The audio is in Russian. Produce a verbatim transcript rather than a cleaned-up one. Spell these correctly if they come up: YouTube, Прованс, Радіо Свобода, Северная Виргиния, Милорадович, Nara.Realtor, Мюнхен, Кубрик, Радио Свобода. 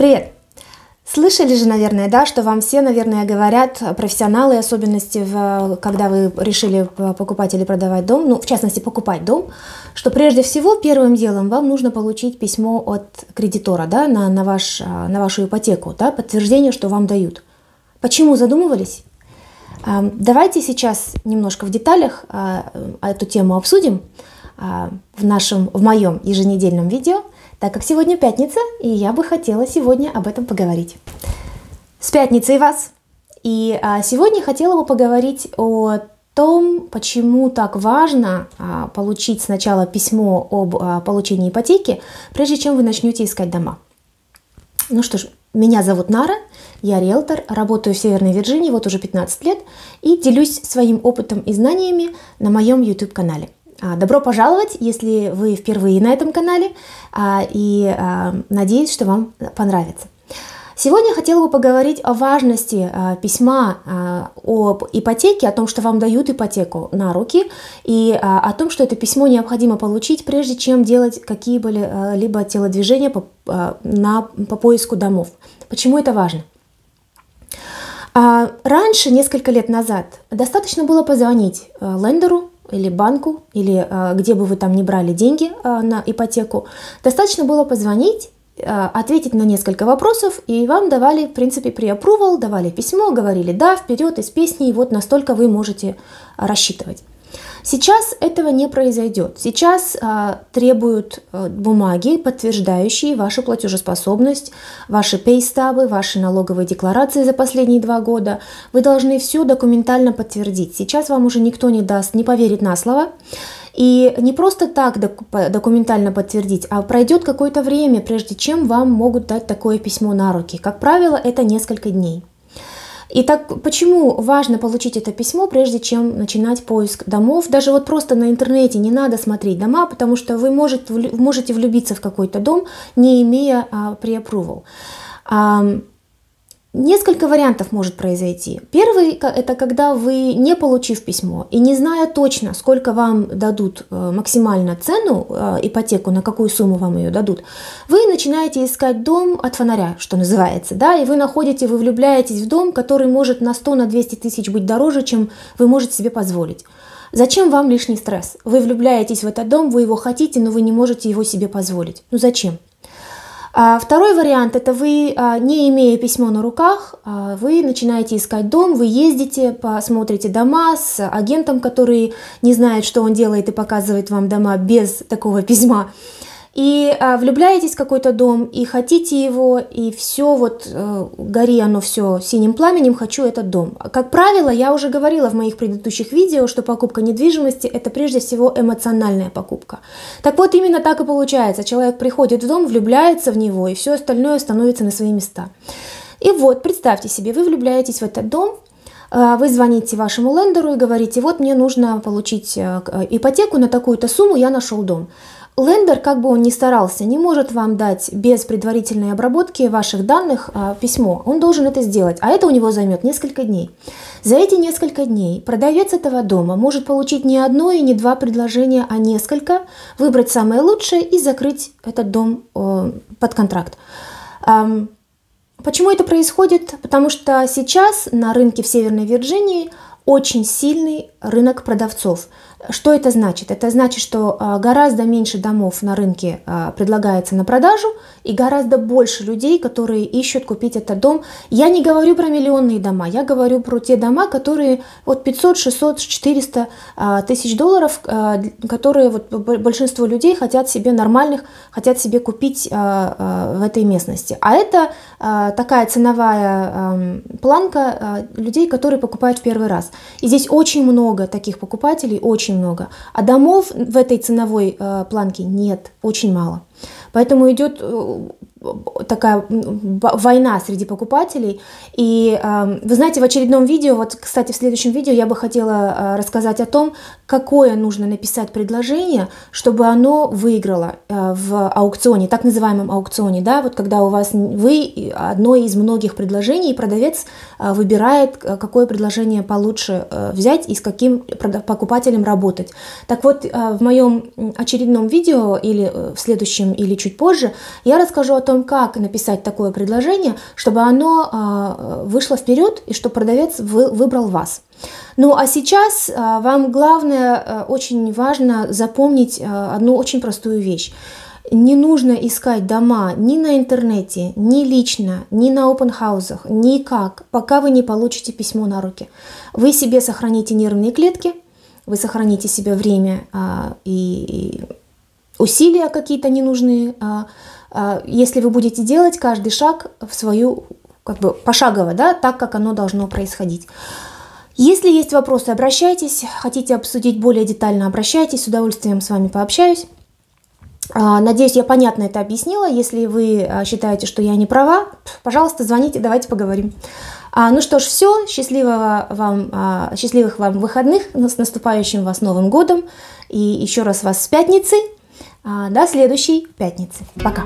Привет! Слышали же, наверное, да, что вам все, наверное, говорят профессионалы, особенности, в, когда вы решили покупать или продавать дом, ну, в частности, покупать дом, что прежде всего первым делом вам нужно получить письмо от кредитора, да, на, на, ваш, на вашу ипотеку, да, подтверждение, что вам дают. Почему задумывались? Давайте сейчас немножко в деталях эту тему обсудим в, нашем, в моем еженедельном видео, так как сегодня пятница, и я бы хотела сегодня об этом поговорить. С пятницей вас! И а, сегодня хотела бы поговорить о том, почему так важно а, получить сначала письмо об а, получении ипотеки, прежде чем вы начнете искать дома. Ну что ж, меня зовут Нара, я риэлтор, работаю в Северной Виргинии вот уже пятнадцать лет и делюсь своим опытом и знаниями на моем YouTube-канале. Добро пожаловать, если вы впервые на этом канале, и надеюсь, что вам понравится. Сегодня я хотела бы поговорить о важности письма об ипотеке, о том, что вам дают ипотеку на руки, и о том, что это письмо необходимо получить, прежде чем делать какие-либо телодвижения по, на, по поиску домов. Почему это важно? Раньше, несколько лет назад, достаточно было позвонить лендеру, или банку, или где бы вы там ни брали деньги на ипотеку, достаточно было позвонить, ответить на несколько вопросов, и вам давали, в принципе, pre-approval, давали письмо, говорили «да, вперед из песни», и вот настолько вы можете рассчитывать. Сейчас этого не произойдет. Сейчас а, требуют а, бумаги, подтверждающие вашу платежеспособность, ваши пейстабы, ваши налоговые декларации за последние два года. Вы должны все документально подтвердить. Сейчас вам уже никто не даст, не поверит на слово. И не просто так документально подтвердить, а пройдет какое-то время, прежде чем вам могут дать такое письмо на руки. Как правило, это несколько дней. Итак, почему важно получить это письмо, прежде чем начинать поиск домов? Даже вот просто на интернете не надо смотреть дома, потому что вы можете влюбиться в какой-то дом, не имея pre-approval. Несколько вариантов может произойти. Первый – это когда вы, не получив письмо и не зная точно, сколько вам дадут максимально цену, ипотеку, на какую сумму вам ее дадут, вы начинаете искать дом от фонаря, что называется, да, и вы находите, вы влюбляетесь в дом, который может на сто, на двести тысяч быть дороже, чем вы можете себе позволить. Зачем вам лишний стресс? Вы влюбляетесь в этот дом, вы его хотите, но вы не можете его себе позволить. Ну зачем? Второй вариант – это вы, не имея письмо на руках, вы начинаете искать дом, вы ездите, посмотрите дома с агентом, который не знает, что он делает, и показывает вам дома без такого письма. И влюбляетесь в какой-то дом, и хотите его, и все, вот гори оно все синим пламенем, хочу этот дом. Как правило, я уже говорила в моих предыдущих видео, что покупка недвижимости – это прежде всего эмоциональная покупка. Так вот, именно так и получается. Человек приходит в дом, влюбляется в него, и все остальное становится на свои места. И вот, представьте себе, вы влюбляетесь в этот дом, вы звоните вашему лендеру и говорите, вот мне нужно получить ипотеку на такую-то сумму, я нашел дом. Лендер, как бы он ни старался, не может вам дать без предварительной обработки ваших данных а, письмо. Он должен это сделать, а это у него займет несколько дней. За эти несколько дней продавец этого дома может получить не одно и не два предложения, а несколько, выбрать самое лучшее и закрыть этот дом э, под контракт. Эм, почему это происходит? Потому что сейчас на рынке в Северной Виргинии очень сильный рынок продавцов. Что это значит? Это значит, что гораздо меньше домов на рынке предлагается на продажу и гораздо больше людей, которые ищут купить этот дом. Я не говорю про миллионные дома, я говорю про те дома, которые от пятисот, шестисот, четырёхсот тысяч долларов, которые вот большинство людей хотят себе нормальных, хотят себе купить в этой местности. А это такая ценовая планка людей, которые покупают в первый раз. И здесь очень много таких покупателей, очень много. А домов в этой ценовой э, планке нет, очень мало. Поэтому идет э, такая война среди покупателей. И э, вы знаете, в очередном видео, вот, кстати, в следующем видео я бы хотела э, рассказать о том, какое нужно написать предложение, чтобы оно выиграло э, в аукционе, так называемом аукционе, да, вот когда у вас вы одно из многих предложений, и продавец э, выбирает, какое предложение получше э, взять и с каким покупателем работать. Так вот, э, в моем очередном видео или в следующем дальнейшем или чуть позже, я расскажу о том, как написать такое предложение, чтобы оно вышло вперед и чтобы продавец выбрал вас. Ну а сейчас вам главное, очень важно запомнить одну очень простую вещь. Не нужно искать дома ни на интернете, ни лично, ни на опенхаусах, никак, пока вы не получите письмо на руки. Вы себе сохраните нервные клетки, вы сохраните себе время а, и, и усилия какие-то ненужные, а, а, если вы будете делать каждый шаг в свою, как бы пошагово, да, так, как оно должно происходить. Если есть вопросы, обращайтесь, хотите обсудить более детально, обращайтесь, с удовольствием с вами пообщаюсь. Надеюсь, я понятно это объяснила. Если вы считаете, что я не права, пожалуйста, звоните, давайте поговорим. Ну что ж, все. Счастливого вам, счастливых вам выходных. С наступающим вас Новым годом. И еще раз вас с пятницей. До следующей пятницы. Пока.